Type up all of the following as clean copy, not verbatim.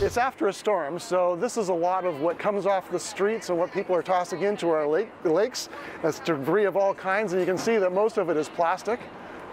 It's after a storm, so this is a lot of what comes off the streets and what people are tossing into our lakes. That's debris of all kinds, and you can see that most of it is plastic.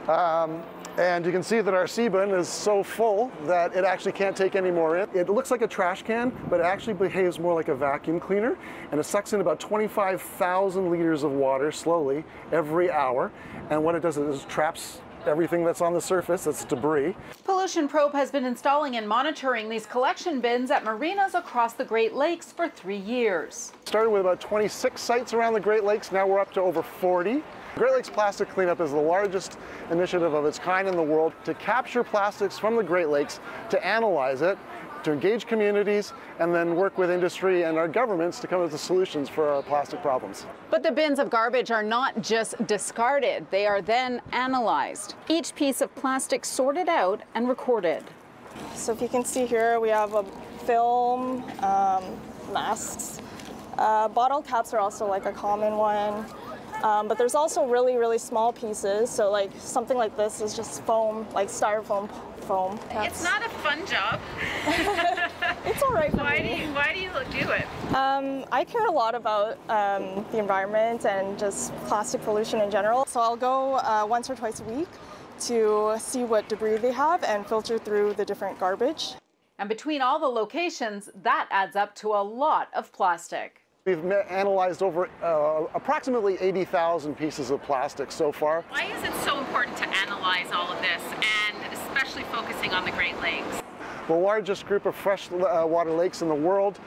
And you can see that our Seabin is so full that it actually can't take any more in. It looks like a trash can, but it actually behaves more like a vacuum cleaner, and it sucks in about 25,000 liters of water slowly every hour. And what it does is it traps everything that's on the surface, that's debris. Pollution Probe has been installing and monitoring these collection bins at marinas across the Great Lakes for 3 years. Started with about 26 sites around the Great Lakes, now we're up to over 40. Great Lakes Plastic Cleanup is the largest initiative of its kind in the world to capture plastics from the Great Lakes, to analyze it, to engage communities, and then work with industry and our governments to come up with solutions for our plastic problems. But the bins of garbage are not just discarded, they are then analyzed. Each piece of plastic sorted out and recorded. So if you can see here, we have a film, masks. Bottle caps are also like a common one. But there's also really small pieces, so like something like this is just foam, like styrofoam foam. That's... It's not a fun job. It's all right for me. Why do you do it? I care a lot about the environment and just plastic pollution in general. So I'll go once or twice a week to see what debris they have and filter through the different garbage. And between all the locations, that adds up to a lot of plastic. We've analyzed over approximately 80,000 pieces of plastic so far. Why is it so important to analyze all of this, and especially focusing on the Great Lakes? The largest group of freshwater lakes in the world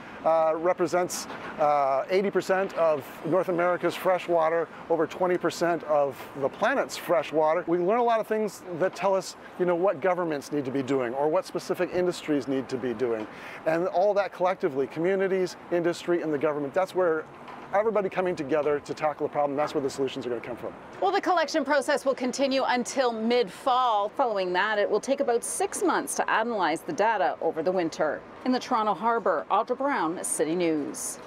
represents 80% of North America's freshwater, over 20% of the planet's freshwater. We learn a lot of things that tell us, you know, what governments need to be doing or what specific industries need to be doing. And all that collectively, communities, industry, and the government, that's where everybody coming together to tackle the problem, that's where the solutions are going to come from. Well, the collection process will continue until mid-fall. Following that, it will take about 6 months to analyze the data over the winter. In the Toronto Harbour, Audra Brown, City News.